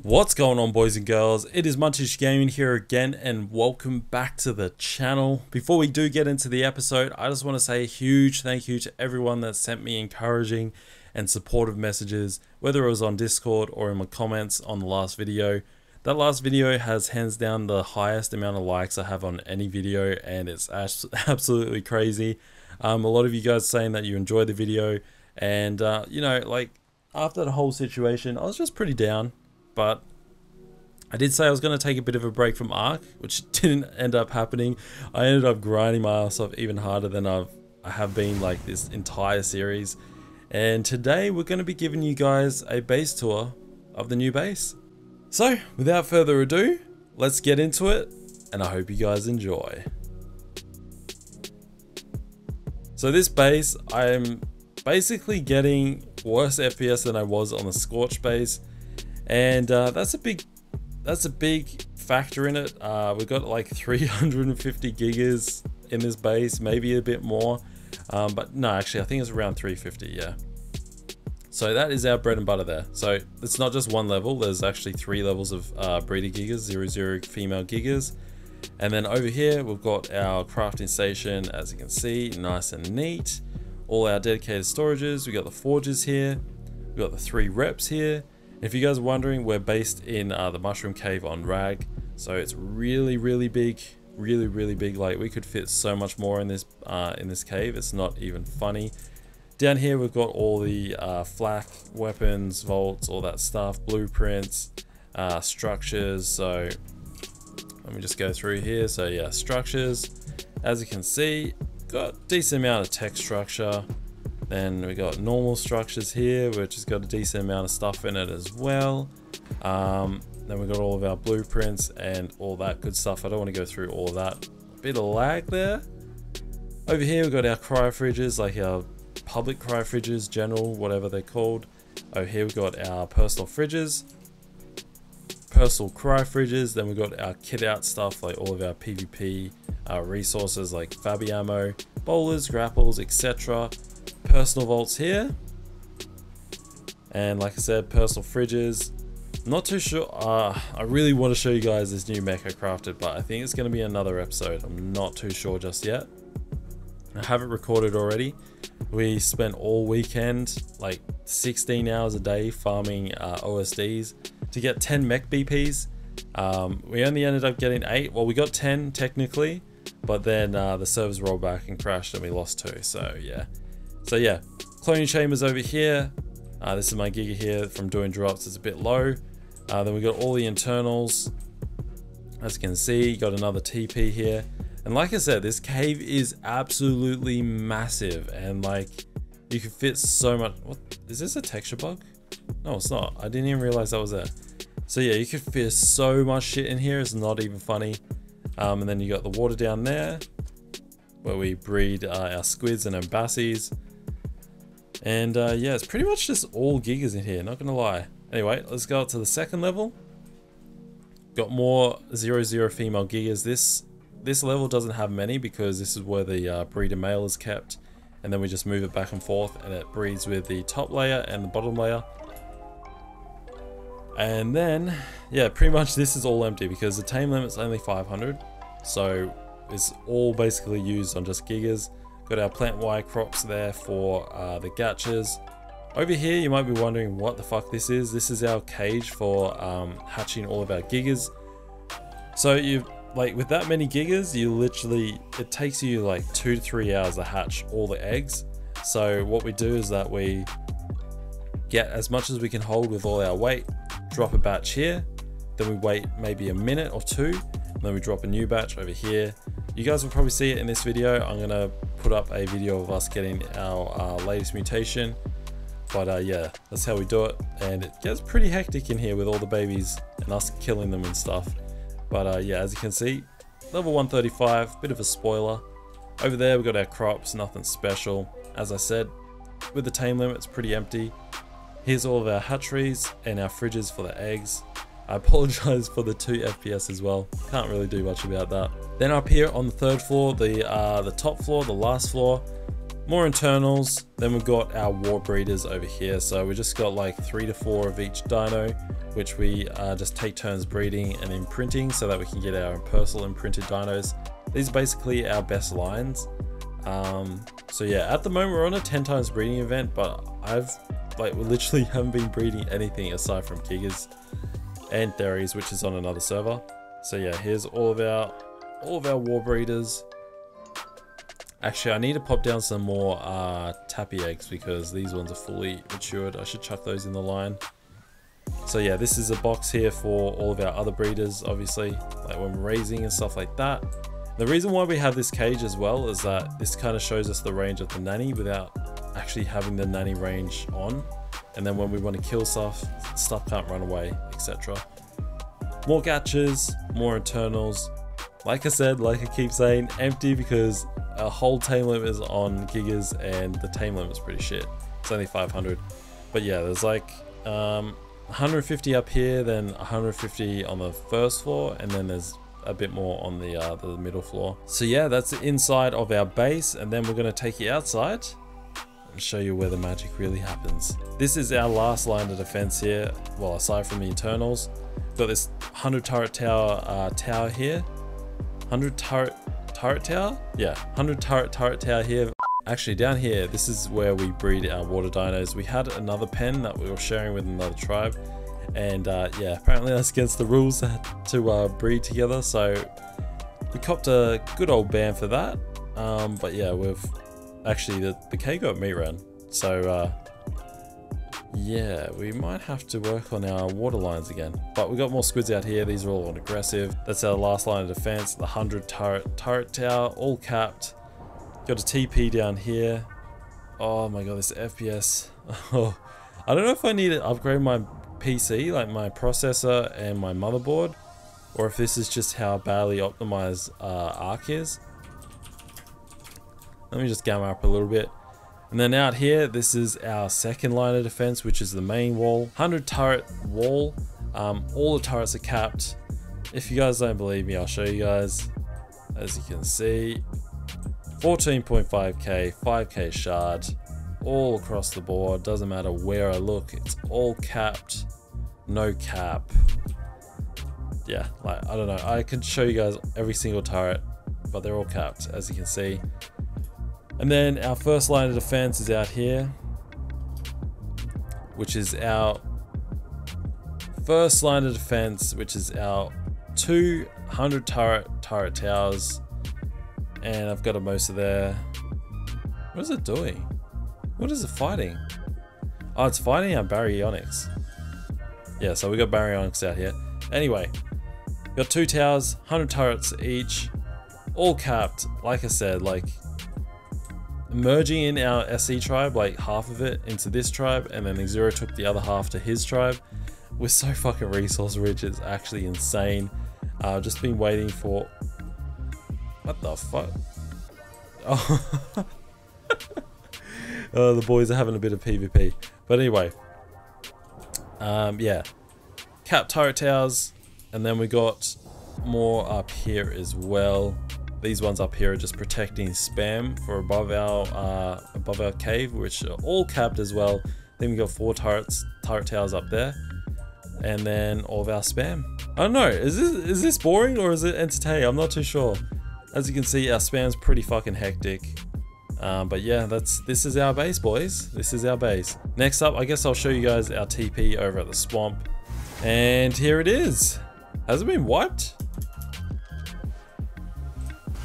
What's going on, boys and girls? It is Muntage Gaming here again, and welcome back to the channel. Before we do get into the episode, I just want to say a huge thank you to everyone that sent me encouraging and supportive messages, whether it was on Discord or in my comments on the last video. That last video has hands down the highest amount of likes I have on any video, and it's absolutely crazy. A lot of you guys saying that you enjoyed the video, and you know, like after the whole situation, I was just pretty down. But I did say I was going to take a bit of a break from Ark, which didn't end up happening. I ended up grinding my ass off even harder than I have been like this entire series. And today we're going to be giving you guys a base tour of the new base. So without further ado, let's get into it, and I hope you guys enjoy. So this base, I'm basically getting worse FPS than I was on the Scorch base. And that's a big factor in it. We've got like 350 gigas in this base, maybe a bit more, but no, actually I think it's around 350. Yeah, so that is our bread and butter there. So it's not just one level, there's actually three levels of breeder gigas, 00 female gigas, and then over here we've got our crafting station, as you can see, nice and neat. All our dedicated storages, we got the forges here, we got the three reps here. If you guys are wondering, we're based in the Mushroom Cave on Rag, so it's really big. Like we could fit so much more in this cave, it's not even funny. Down here we've got all the flak, weapons, vaults, all that stuff, blueprints, structures. So let me just go through here. So yeah, structures, as you can see, got decent amount of tech structure. Then we got normal structures here, which has got a decent amount of stuff in it as well. Then we got all of our blueprints and all that good stuff. I don't want to go through all that. A bit of lag there. Over here we've got our cryo fridges, like our public cryo fridges, general, whatever they're called. Over here we've got our personal fridges, personal cryo fridges. Then we've got our kit out stuff, like all of our PvP resources, like fabby ammo, bowlers, grapples, etc. Personal vaults here, and like I said, personal fridges. Not too sure, I really want to show you guys this new mech I crafted, but I think it's going to be another episode. I'm not too sure just yet. I have it recorded already. We spent all weekend, like 16 hours a day, farming OSDs to get 10 mech BPs. We only ended up getting 8. Well, we got 10 technically, but then the servers rolled back and crashed and we lost 2. So yeah. So yeah, cloning chambers over here. This is my giga here from doing drops. It's a bit low. Then we got all the internals. As you can see, got another TP here. And like I said, this cave is absolutely massive, and like you can fit so much. What is this, a texture bug? No, it's not. I didn't even realize that was there. So yeah, you could fit so much shit in here. It's not even funny. And then you got the water down there, where we breed our squids and ambassies. And yeah, it's pretty much just all gigas in here, not gonna lie. Anyway, let's go up to the second level. Got more 00 female gigas. This level doesn't have many because this is where the breeder male is kept, and then we just move it back and forth, and it breeds with the top layer and the bottom layer. And then yeah, pretty much this is all empty because the tame limit's only 500, so it's all basically used on just gigas. Got our plant wire crops there for the gachas. Over here you might be wondering what the fuck this is. This is our cage for hatching all of our gigas. So you, like with that many gigas, you literally, it takes you like 2 to 3 hours to hatch all the eggs. So what we do is that we get as much as we can hold with all our weight, drop a batch here, then we wait maybe a minute or two, and then we drop a new batch over here. You guys will probably see it in this video. I'm gonna put up a video of us getting our latest mutation, but yeah, that's how we do it. And it gets pretty hectic in here with all the babies and us killing them and stuff, but yeah, as you can see, level 135, bit of a spoiler. Over there we've got our crops, nothing special. As I said, with the tame limit it's pretty empty. Here's all of our hatcheries and our fridges for the eggs. I apologize for the 2 FPS as well, can't really do much about that. Then up here on the third floor, the top floor, the last floor, more internals. Then we've got our war breeders over here. So we just got like 3 to 4 of each dino, which we just take turns breeding and imprinting so that we can get our personal imprinted dinos. These are basically our best lines. So yeah, at the moment we're on a 10 times breeding event, but I've like literally haven't been breeding anything aside from Gigas and Theories, which is on another server. So yeah, here's all of our war breeders. Actually, I need to pop down some more tappy eggs because these ones are fully matured. I should chuck those in the line. So yeah, this is a box here for all of our other breeders, obviously, like when we're raising and stuff like that. The reason why we have this cage as well is that this kind of shows us the range of the nanny without actually having the nanny range on. And then when we want to kill stuff can't run away, etc. More gatchas, more internals. Like I said, like I keep saying, empty because our whole tame limit is on Gigas and the tame limit is pretty shit. It's only 500. But yeah, there's like 150 up here, then 150 on the first floor, and then there's a bit more on the middle floor. So yeah, that's the inside of our base, and then we're going to take you outside and show you where the magic really happens. This is our last line of defense here, well, aside from the internals. Got this 100 turret tower here. 100 turret tower here. Actually down here, this is where we breed our water dinos. We had another pen that we were sharing with another tribe, and yeah, apparently that's against the rules to breed together, so we copped a good old ban for that. But yeah, we've actually the K got meat ran, so yeah, we might have to work on our water lines again. But we got more squids out here. These are all on aggressive. That's our last line of defense. The 100 turret tower, all capped. Got a TP down here. Oh my god, this FPS. Oh, I don't know if I need to upgrade my PC, like my processor and my motherboard, or if this is just how badly optimized Ark is. Let me just gamma up a little bit. And then out here, this is our second line of defense, which is the main wall. 100 turret wall. All the turrets are capped. If you guys don't believe me, I'll show you guys. As you can see, 14.5k, 5k shard, all across the board. Doesn't matter where I look, it's all capped. No cap. Yeah, like I don't know, I could show you guys every single turret, but they're all capped, as you can see. And then our first line of defense is out here, which is our first line of defense, which is our 200 turret towers. And I've got a Mosa there. What is it doing? What is it fighting? Oh, it's fighting our Baryonyx. Yeah, so we got Baryonyx out here. Anyway, got 2 towers, 100 turrets each, all capped. Like I said, like merging in our SE tribe, like half of it into this tribe, and then Xero took the other half to his tribe. We're so fucking resource rich, it's actually insane. Just been waiting for... What the fuck? Oh. The boys are having a bit of PvP. But anyway. Yeah. Cap turret towers. And then we got more up here as well. These ones up here are just protecting spam for above our cave, which are all capped as well. Then we got 4 turret towers up there, and then all of our spam. I don't know, is this boring or is it entertaining? I'm not too sure. As you can see, our spam's pretty fucking hectic. But yeah, this is our base, boys. This is our base. Next up, I guess I'll show you guys our TP over at the swamp, and here it is. Has it been wiped?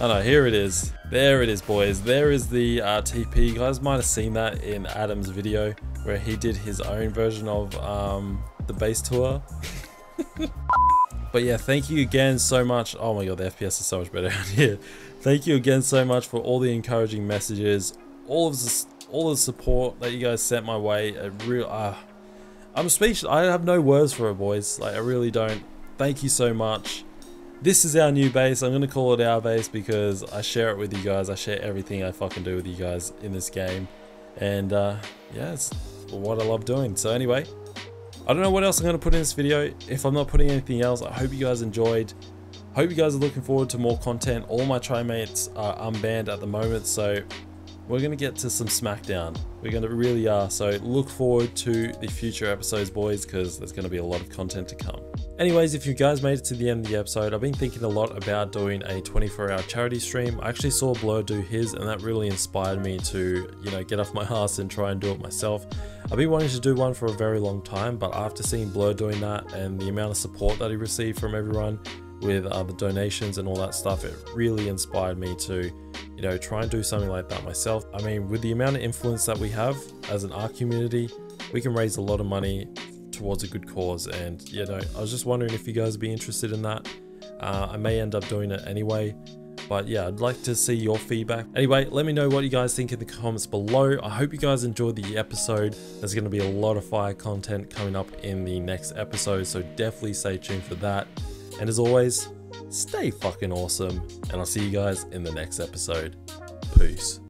Oh no, here it is. There it is, boys. There is the TP. You guys might have seen that in Adam's video where he did his own version of the base tour. But yeah, thank you again so much. Oh my god, the FPS is so much better out here. Thank you again so much for all the encouraging messages, all the support that you guys sent my way. I'm speechless. I have no words for it, boys. Like I really don't. Thank you so much. This is our new base. I'm going to call it our base because I share it with you guys. I share everything I fucking do with you guys in this game. And yeah, it's what I love doing. So anyway, I don't know what else I'm going to put in this video. If I'm not putting anything else, I hope you guys enjoyed. Hope you guys are looking forward to more content. All my trimates are unbanned at the moment, so We're going to get to some Smackdown. We're going to really are. So look forward to the future episodes, boys, because there's going to be a lot of content to come. Anyways, if you guys made it to the end of the episode, I've been thinking a lot about doing a 24-hour charity stream. I actually saw Blur do his, and that really inspired me to, you know, get off my ass and try and do it myself. I've been wanting to do one for a very long time, but after seeing Blur doing that and the amount of support that he received from everyone with the donations and all that stuff, it really inspired me to, you know, try and do something like that myself. I mean, with the amount of influence that we have as an art community, we can raise a lot of money towards a good cause. And you know, I was just wondering if you guys would be interested in that. I may end up doing it anyway, but yeah, I'd like to see your feedback. Anyway, let me know what you guys think in the comments below. I hope you guys enjoyed the episode. There's going to be a lot of fire content coming up in the next episode, so definitely stay tuned for that. And as always, stay fucking awesome, and I'll see you guys in the next episode. Peace.